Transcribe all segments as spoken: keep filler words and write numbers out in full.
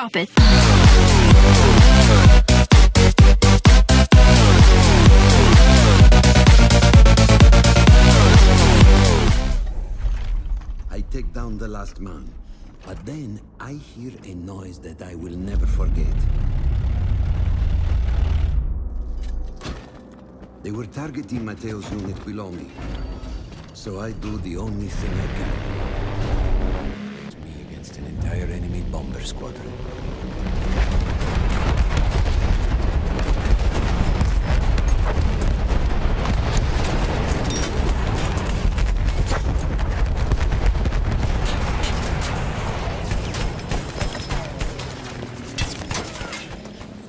Drop it. I take down the last man, but then I hear a noise that I will never forget. They were targeting Matteo's unit Quilomi, so I do the only thing I can. It's me against an entire enemy bomber squadron.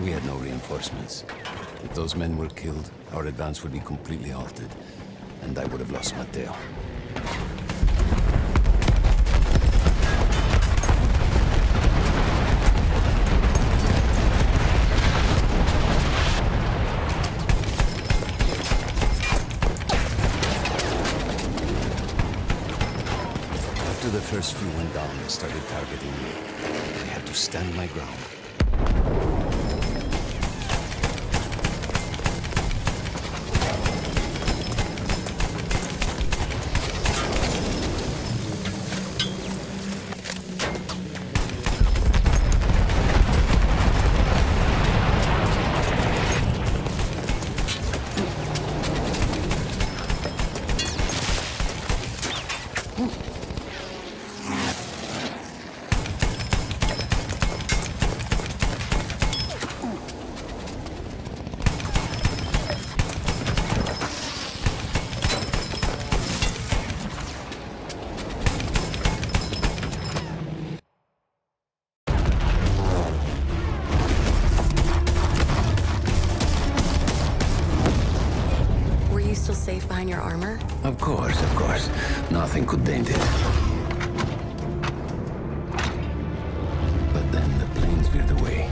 We had no reinforcements. If those men were killed, our advance would be completely halted, and I would have lost Matteo. After the first few went down, they started targeting me. I had to stand my ground. Safe behind your armor? Of course, of course. Nothing could dent it. But then the planes veered away.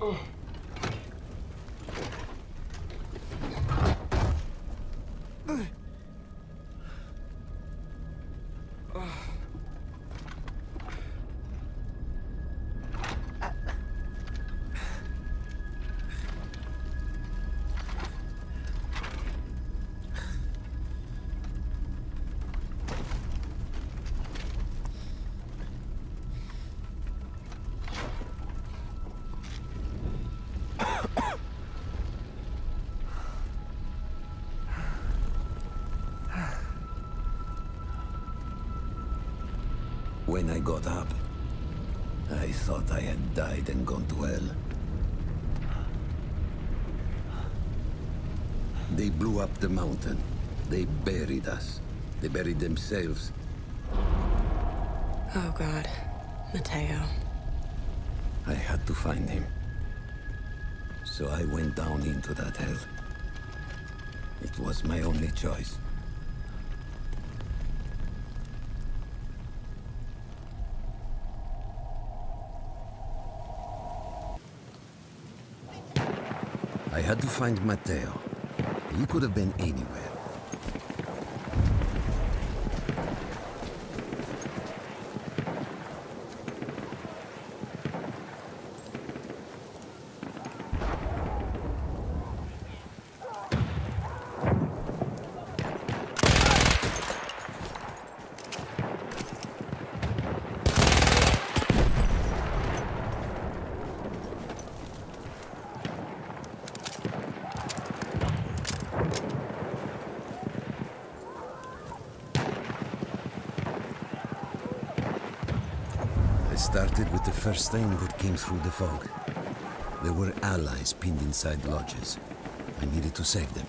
Oh. When I got up, I thought I had died and gone to hell. They blew up the mountain. They buried us. They buried themselves. Oh God, Matteo. I had to find him. So I went down into that hell. It was my only choice. I had to find Matteo. He could have been anywhere. Started with the first thing that came through the fog. There were allies pinned inside lodges. I needed to save them.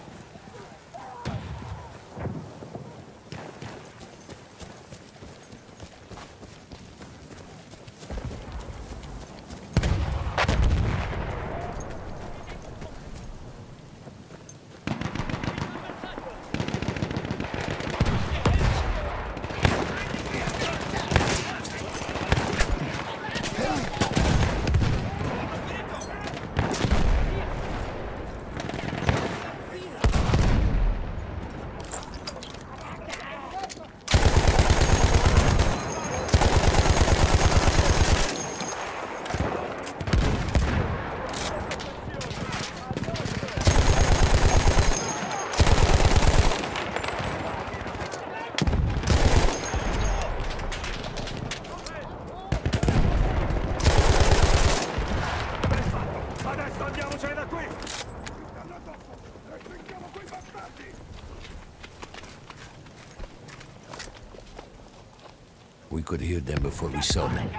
We could hear them before we saw them.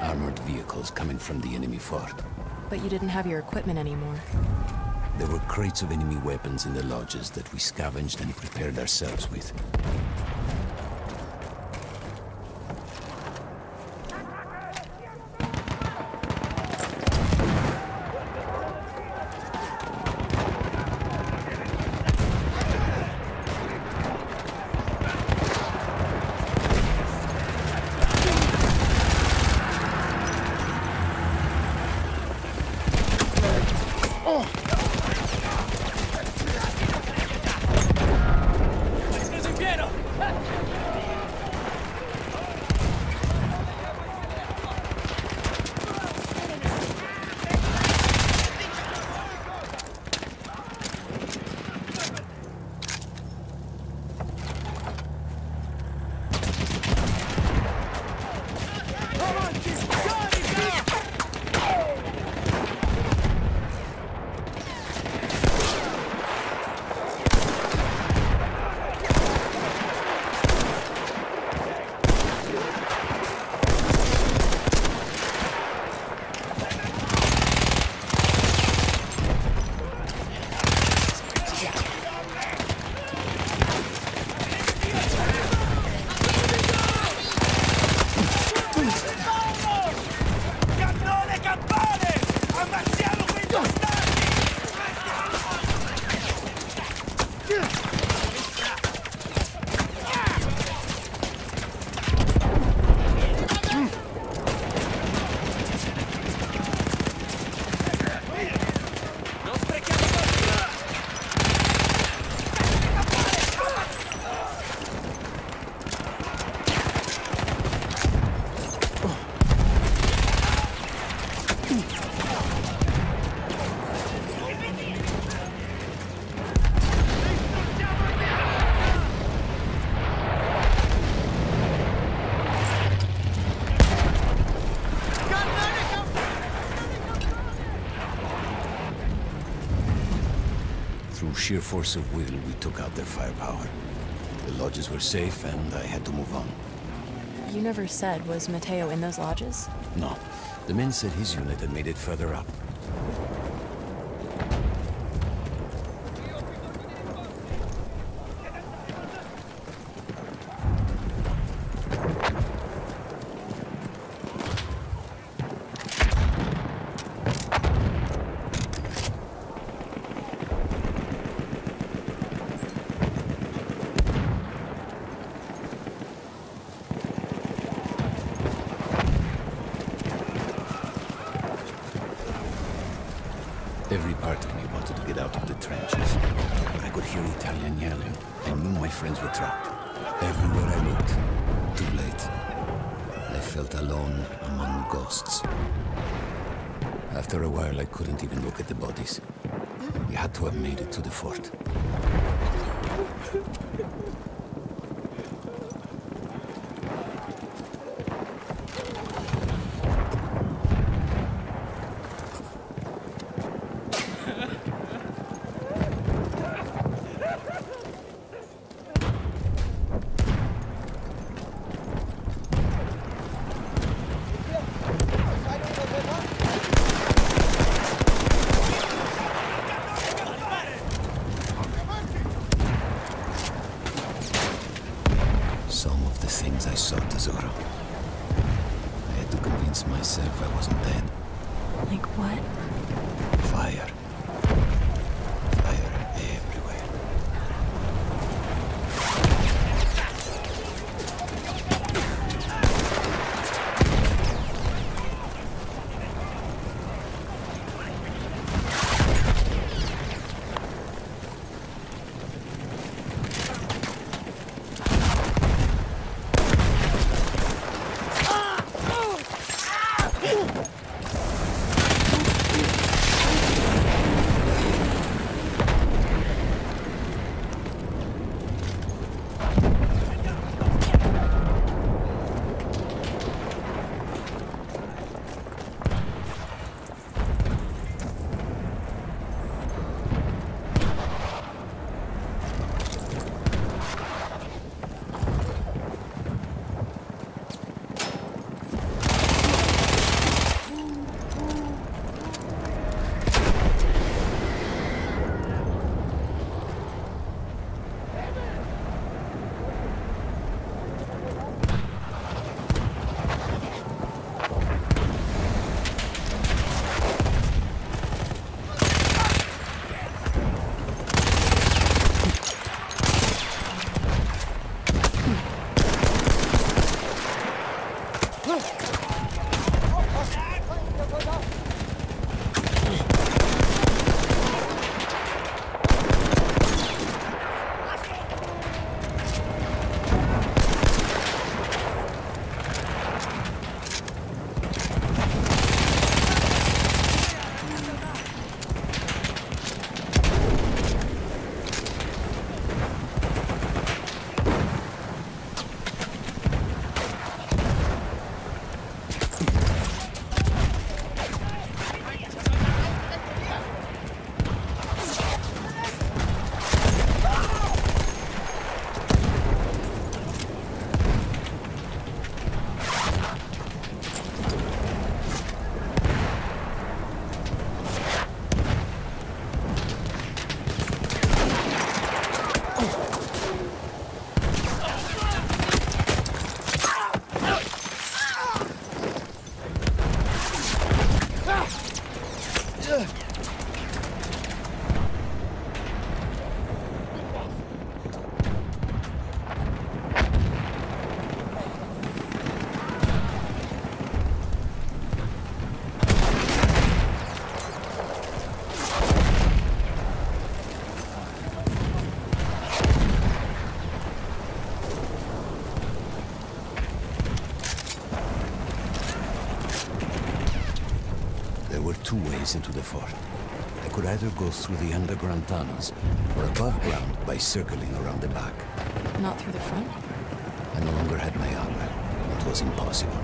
Armored vehicles coming from the enemy fort. But you didn't have your equipment anymore. There were crates of enemy weapons in the lodges that we scavenged and prepared ourselves with. Through sheer force of will, we took out their firepower. The lodges were safe, and I had to move on. You never said, was Matteo in those lodges? No. The men said his unit had made it further up. Every part of me wanted to get out of the trenches. I could hear Italian yelling. I knew my friends were trapped. Everywhere I looked, too late. I felt alone among ghosts. After a while, I couldn't even look at the bodies. We had to have made it to the fort. Like what? Fire. Fire everywhere. Two ways into the fort. I could either go through the underground tunnels or above ground by circling around the back. Not through the front? I no longer had my armor. It was impossible.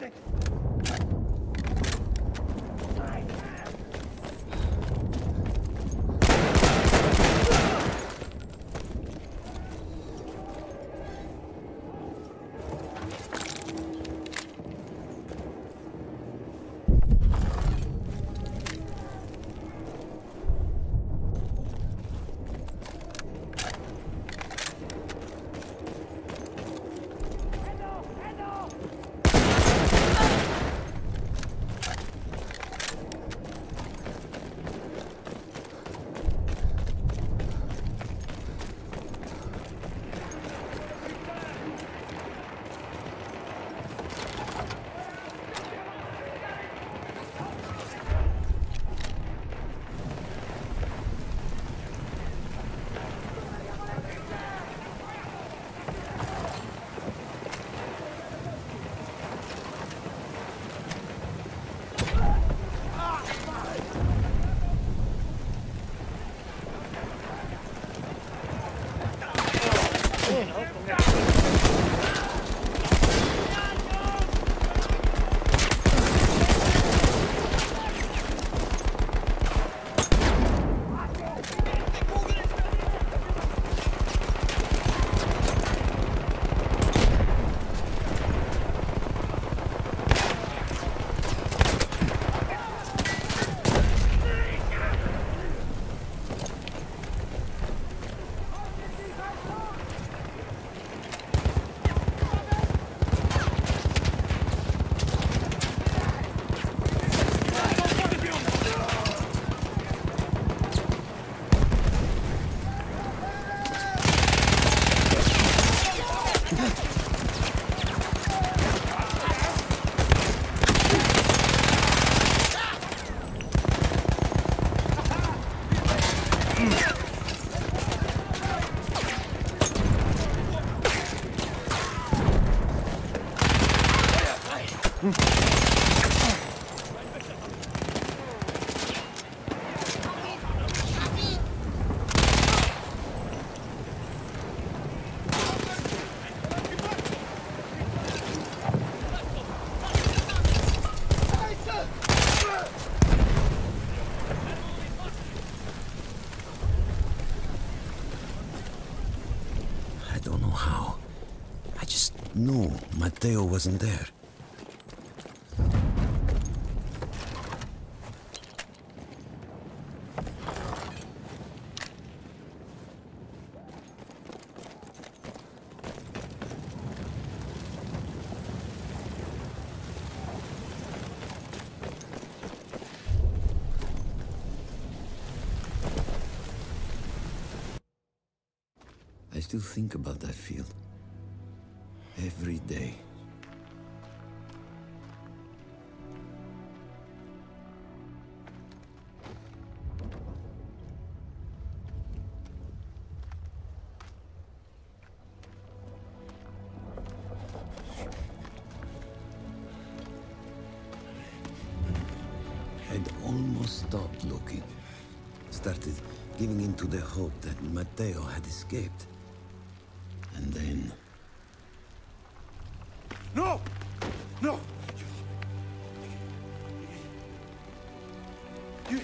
stick. No, Matteo wasn't there. I still think about that field. Every day. I'd almost stopped looking. Started giving in to the hope that Matteo had escaped. And then... No! No! You... You...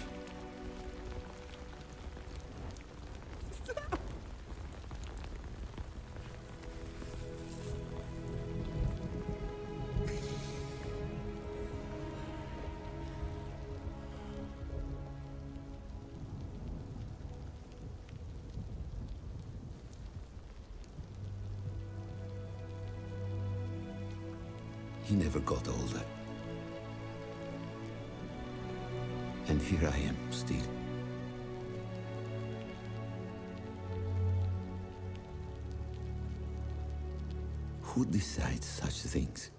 Stop! He never got older. And here I am, still. Who decides such things?